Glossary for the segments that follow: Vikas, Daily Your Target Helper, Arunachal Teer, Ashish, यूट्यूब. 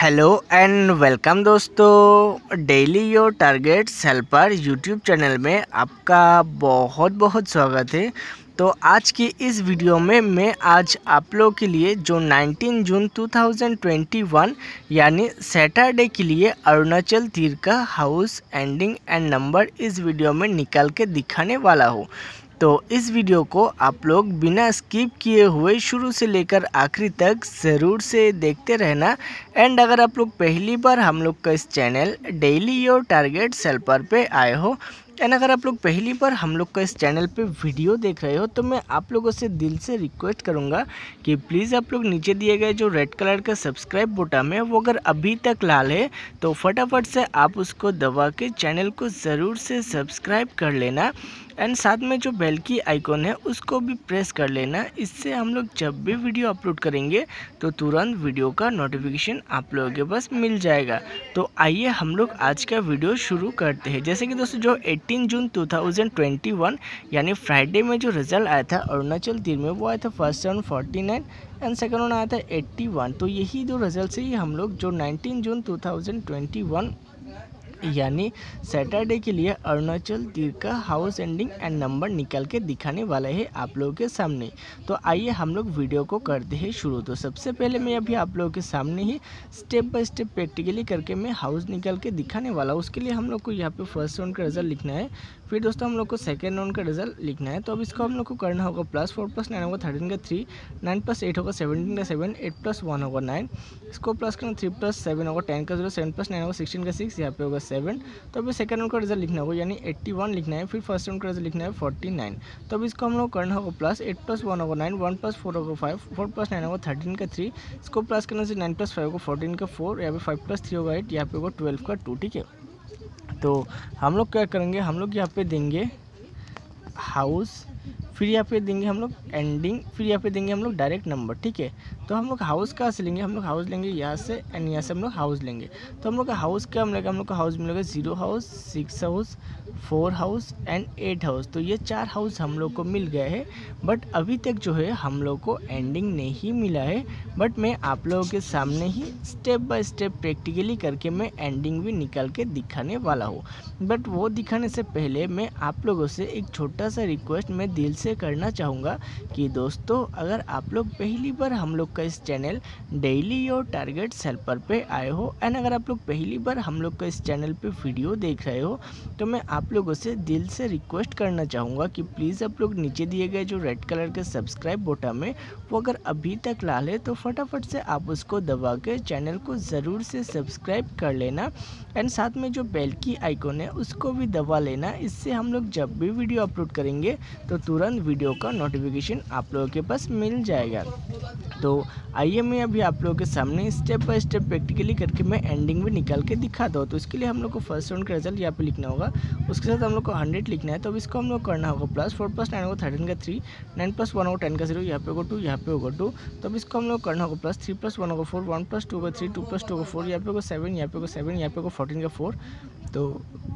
Hello and welcome दोस्तों, daily your target helper यूट्यूब channel में आपका बहुत बहुत स्वागत है। तो आज की इस वीडियो में मैं आज आप लोगों के लिए जो 19 जून 2021 यानी सैटरडे के लिए अरुणाचल तीर का हाउस एंडिंग एंड नंबर इस वीडियो में निकाल के दिखाने वाला हूँ। तो इस वीडियो को आप लोग बिना स्किप किए हुए शुरू से लेकर आखिरी तक ज़रूर से देखते रहना। एंड अगर आप लोग पहली बार हम लोग का इस channel daily your target helper पे आए हो, एंड अगर आप लोग पहली बार हम लोग का इस चैनल पे वीडियो देख रहे हो, तो मैं आप लोगों से दिल से रिक्वेस्ट करूंगा कि प्लीज़ आप लोग नीचे दिए गए जो रेड कलर का सब्सक्राइब बटन है वो अगर अभी तक लाल है तो फटाफट से आप उसको दबा के चैनल को ज़रूर से सब्सक्राइब कर लेना। एंड साथ में जो बेल की आइकॉन है उसको भी प्रेस कर लेना। इससे हम लोग जब भी वीडियो अपलोड करेंगे तो तुरंत वीडियो का नोटिफिकेशन आप लोगों के पास मिल जाएगा। तो आइए हम लोग आज का वीडियो शुरू करते हैं। जैसे कि दोस्तों जो 18 जून 2021 यानी फ्राइडे में जो रिजल्ट आया था अरुणाचल तीर में, वो आया था first round 49 and second round आया था 81। तो यही दो रिजल्ट से ही हम लोग जो 19 जून 2021 यानी सैटरडे के लिए अरुणाचल तीर का हाउस एंडिंग एंड नंबर निकाल के दिखाने वाला है आप लोगों के सामने। तो आइए हम लोग वीडियो को करते हैं शुरू। तो सबसे पहले मैं अभी आप लोगों के सामने ही स्टेप बाय स्टेप प्रैक्टिकली करके मैं हाउस निकाल के दिखाने वाला हूँ। उसके लिए हम लोग को यहाँ पे फर्स्ट राउंड का रिजल्ट लिखना है, फिर दोस्तों हम लोग को सेकेंड राउंड का रिजल्ट लिखना है। तो अब इसको हम लोग को करना होगा +4+9 होगा 13 का 3, 9+8 होगा 17 का 7, 8+1 होगा 9, इसको प्लस करना 3+7 होगा 10 का 0, 7+9 होगा 16 का 6, यहाँ पे होगा 7। तो अभी सेकंड राउंड का रिजल्ट लिखना होगा यानी 81 लिखना है, फिर फर्स्ट राउंड का रिजल्ट लिखना है 49। तो अभी इसको हम लोग करना होगा +8+1 होगा 9, 1+4 होगा 5, 4+9 होगा 13 का 3, इसको प्लस करना से 9+5 होगा 14 का 4, यहाँ पे 5+3 होगा 8, यहाँ पे होगा 12 का 2। ठीक है, तो हम लोग क्या करेंगे, हम लोग यहाँ पे देंगे हाउस, फिर यहाँ पे देंगे हम लोग एंडिंग, फिर यहाँ पे देंगे हम लोग डायरेक्ट नंबर। ठीक है, तो हम लोग हाउस कहाँ से लेंगे, हम लोग हाउस लेंगे यहाँ से एंड यहाँ से हम लोग हाउस लेंगे। तो हम लोग का हाउस क्या मिलेगा, हम लोग का हाउस मिलेगा 0 house 6 house 4 house and 8 house. तो ये 4 हाउस हम लोग को मिल गए हैं, बट अभी तक जो है हम लोग को एंडिंग नहीं मिला है। बट मैं आप लोगों के सामने ही स्टेप बाय स्टेप प्रैक्टिकली करके मैं एंडिंग भी निकाल के दिखाने वाला हूँ। बट वो दिखाने से पहले मैं आप लोगों से एक छोटा सा रिक्वेस्ट मैं दिल से करना चाहूँगा कि दोस्तों, अगर आप लोग पहली बार हम लोग का इस channel daily your target helper पे आए हो, एंड अगर आप लोग पहली बार हम लोग का इस चैनल पे वीडियो देख रहे हो, तो मैं आप लोगों से दिल से रिक्वेस्ट करना चाहूँगा कि प्लीज़ आप लोग नीचे दिए गए जो रेड कलर के सब्सक्राइब बटन है वो अगर अभी तक लाल है तो फटाफट से आप उसको दबा के चैनल को ज़रूर से सब्सक्राइब कर लेना। एंड साथ में जो बेल की आइकॉन है उसको भी दबा लेना। इससे हम लोग जब भी वीडियो अपलोड करेंगे तो तुरंत वीडियो का नोटिफिकेशन आप लोगों के पास मिल जाएगा। तो आइए मैं अभी आप लोगों के सामने स्टेप बाय स्टेप प्रैक्टिकली करके मैं एंडिंग भी निकाल के दिखाता हूँ। तो इसके लिए हम लोग को फर्स्ट राउंड का रिजल्ट यहाँ पे लिखना होगा, उसके साथ हम लोग को 100 लिखना है। तो अब इसको हम लोग करना होगा +4+9 होगा 13 का 3, 9+1 होगा 10 का 0, यहाँ पे होगा 2, यहाँ पे होगा 2। तो अब इसको हम लोग करना होगा +3+1 होगा 4, 1+2 होगा 3, 2+2 होगा 4, यहाँ पे होगा 7, यहाँ पे होगा 7, यहाँ पे होगा 14 का 4। तो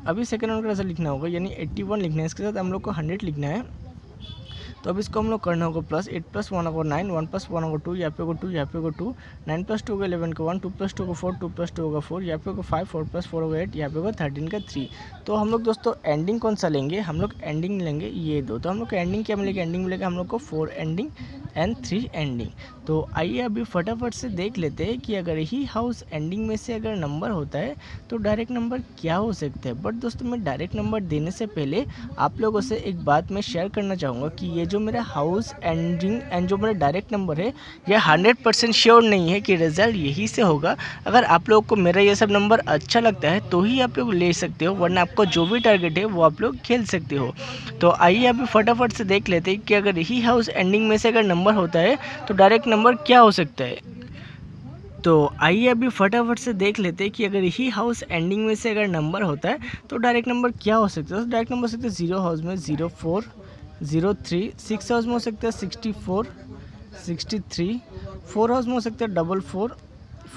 अभी सेकेंड राउंड का रिजल्ट लिखना होगा यानी 81 लिखना है, इसके साथ हम लोग को 100 लिखना है। तो अब इसको हम लोग करना होगा +8+1 होगा 9, 1+1 होगा 2, यहाँ पे होगा 2, यहाँ पे होगा 2, 9+2 होगा 11 का 1, 2+2 होगा 4, 2+2 होगा 4, यहाँ पे होगा 5, 4+4 होगा 8, यहाँ पे होगा 13 का 3। तो हम लोग दोस्तों एंडिंग कौन सा लेंगे, हम लोग एंडिंग लेंगे ये दो। तो हम लोग को एंडिंग क्या मिलेगी, एंडिंग मिलेगा हम लोग को 4 एंडिंग एंड 3 एंडिंग। तो आइए अभी फटाफट से देख लेते हैं कि अगर ही हाउस एंडिंग में से अगर नंबर होता है तो डायरेक्ट नंबर क्या हो सकता है। बट दोस्तों मैं डायरेक्ट नंबर देने से पहले आप लोगों से एक बात मैं शेयर करना चाहूँगा कि ये जो मेरा हाउस एंडिंग एंड जो मेरा डायरेक्ट नंबर है यह 100% श्योर नहीं है कि रिजल्ट यही से होगा। अगर आप लोगों को मेरा ये सब नंबर अच्छा लगता है तो ही आप लोग ले सकते हो, वरना आपको जो भी टारगेट है वो आप लोग खेल सकते हो। तो आइए अभी फटाफट से देख लेते हैं कि अगर यही हाउस एंडिंग में से अगर नंबर होता है तो डायरेक्ट नंबर क्या हो सकता है। तो आइए अभी फटाफट से देख लेते हैं कि अगर यही हाउस एंडिंग में से अगर नंबर होता है तो डायरेक्ट नंबर क्या हो सकता है। तो डायरेक्ट नंबर हो सकता है 0 हाउस में 04, 03, 6 हाउस में हो सकता है 64, 63, 4 हाउस में हो सकता है 44,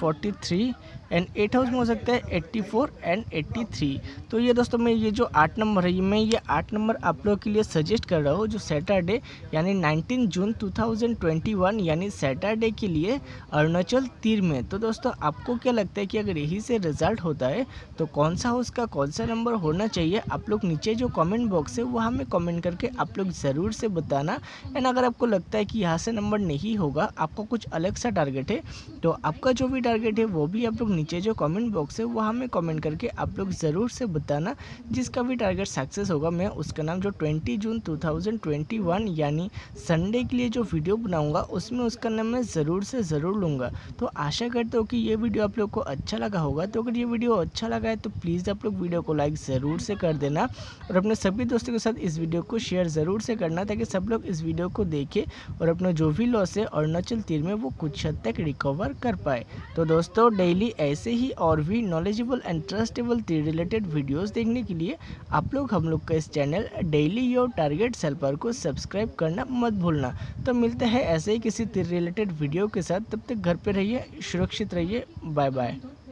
43 एंड 8 हाउस में हो सकता है 84 एंड 83। तो ये दोस्तों मैं ये जो 8 नंबर है मैं ये 8 नंबर आप लोगों के लिए सजेस्ट कर रहा हूँ जो सैटरडे यानी 19 जून 2021 यानी सैटरडे के लिए अरुणाचल तीर में। तो दोस्तों आपको क्या लगता है कि अगर यही से रिजल्ट होता है तो कौन सा हाउस का कौन सा नंबर होना चाहिए? आप लोग नीचे जो कमेंट बॉक्स है वो हमें कमेंट करके आप लोग ज़रूर से बताना। एंड अगर आपको लगता है कि यहाँ से नंबर नहीं होगा, आपको कुछ अलग सा टारगेट है, तो आपका जो भी टारगेट है वो भी आप लोग नीचे जो कमेंट बॉक्स है वो हमें कमेंट करके आप लोग ज़रूर से बताना। जिसका भी टारगेट सक्सेस होगा मैं उसका नाम जो 20 जून 2021 यानी संडे के लिए जो वीडियो बनाऊंगा उसमें उसका नाम मैं ज़रूर से ज़रूर लूँगा। तो आशा करता हूँ कि ये वीडियो आप लोग को अच्छा लगा होगा। तो अगर ये वीडियो अच्छा लगा है तो प्लीज़ आप लोग वीडियो को लाइक ज़रूर से कर देना और अपने सभी दोस्तों के साथ इस वीडियो को शेयर ज़रूर से करना ताकि सब लोग इस वीडियो को देखें और अपना जो भी लॉस है अरुणाचल तीर में वो कुछ हद तक रिकवर कर पाए। तो दोस्तों डेली ऐसे ही और भी नॉलेजेबल एंड ट्रस्टेबल तीर रिलेटेड वीडियोस देखने के लिए आप लोग हम लोग का इस channel daily your target helper को सब्सक्राइब करना मत भूलना। तो मिलते हैं ऐसे ही किसी तीर रिलेटेड वीडियो के साथ, तब तक घर पे रहिए, सुरक्षित रहिए, बाय बाय।